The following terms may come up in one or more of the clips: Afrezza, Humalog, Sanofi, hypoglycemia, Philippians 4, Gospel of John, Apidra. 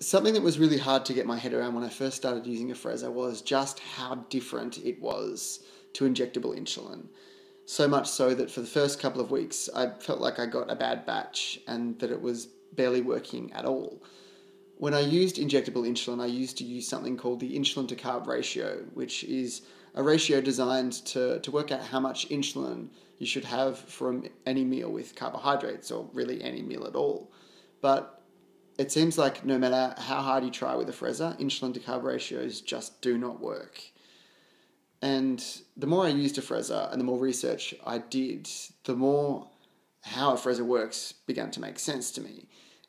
something that was really hard to get my head around when I first started using Afrezza was just how different it was to injectable insulin. So much so that for the first couple of weeks, I felt like I got a bad batch and that it was barely working at all. When I used injectable insulin, I used to use something called the insulin to carb ratio, which is a ratio designed to work out how much insulin you should have from any meal with carbohydrates, or really any meal at all. But it seems like no matter how hard you try with Afrezza, insulin to carb ratios just do not work. And the more I used Afrezza and the more research I did, the more how Afrezza works began to make sense to me.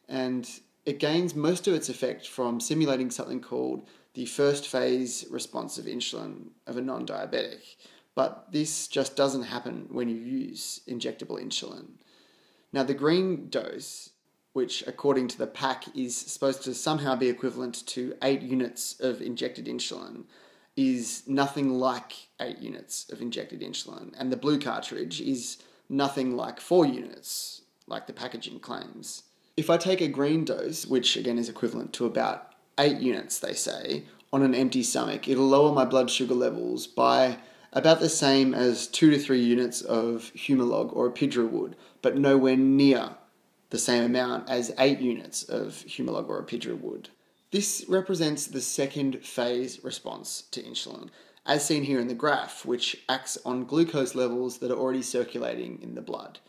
And it gains most of its effect from simulating something called the first phase response of insulin of a non-diabetic. But this just doesn't happen when you use injectable insulin. Now, the green dose, which according to the pack is supposed to somehow be equivalent to 8 units of injected insulin, is nothing like 8 units of injected insulin. And the blue cartridge is nothing like 4 units, like the packaging claims. If I take a green dose, which again is equivalent to about 8 units, they say, on an empty stomach, it'll lower my blood sugar levels by about the same as 2 to 3 units of Humalog or Apidra would, but nowhere near the same amount as 8 units of Humalog or Apidra would. This represents the second phase response to insulin, as seen here in the graph, which acts on glucose levels that are already circulating in the blood.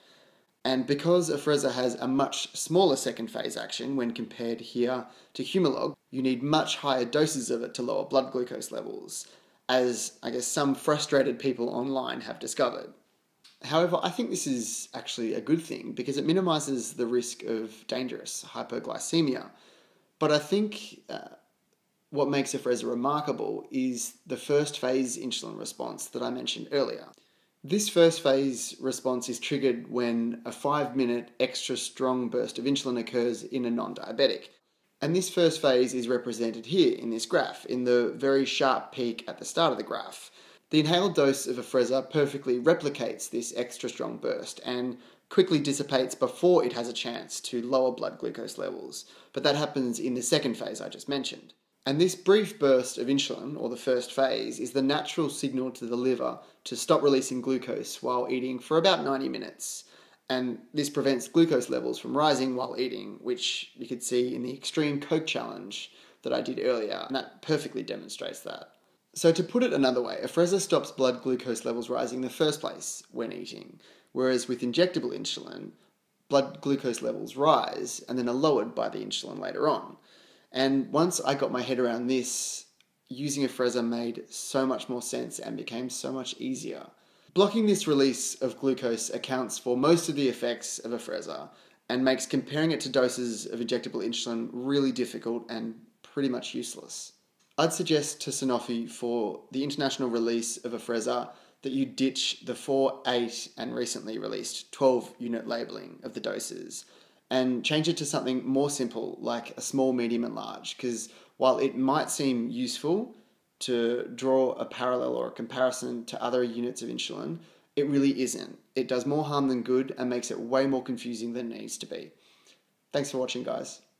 And because Afrezza has a much smaller second phase action when compared here to Humalog, you need much higher doses of it to lower blood glucose levels, as I guess some frustrated people online have discovered. However, I think this is actually a good thing because it minimises the risk of dangerous hypoglycemia. But I think what makes Afrezza remarkable is the first phase insulin response that I mentioned earlier. This first phase response is triggered when a 5-minute extra strong burst of insulin occurs in a non-diabetic. And this first phase is represented here in this graph, in the very sharp peak at the start of the graph. The inhaled dose of Afrezza perfectly replicates this extra strong burst and quickly dissipates before it has a chance to lower blood glucose levels. But that happens in the second phase I just mentioned. And this brief burst of insulin, or the first phase, is the natural signal to the liver to stop releasing glucose while eating for about 90 minutes. And this prevents glucose levels from rising while eating, which you could see in the extreme Coke challenge that I did earlier, and that perfectly demonstrates that. So to put it another way, Afrezza stops blood glucose levels rising in the first place when eating, whereas with injectable insulin, blood glucose levels rise and then are lowered by the insulin later on. And once I got my head around this, using Afrezza made so much more sense and became so much easier. Blocking this release of glucose accounts for most of the effects of Afrezza and makes comparing it to doses of injectable insulin really difficult and pretty much useless. I'd suggest to Sanofi for the international release of Afrezza that you ditch the 4, 8 and recently released 12 unit labelling of the doses, and change it to something more simple like a small, medium and large, because while it might seem useful to draw a parallel or a comparison to other units of insulin, it really isn't. It does more harm than good and makes it way more confusing than it needs to be. Thanks for watching, guys.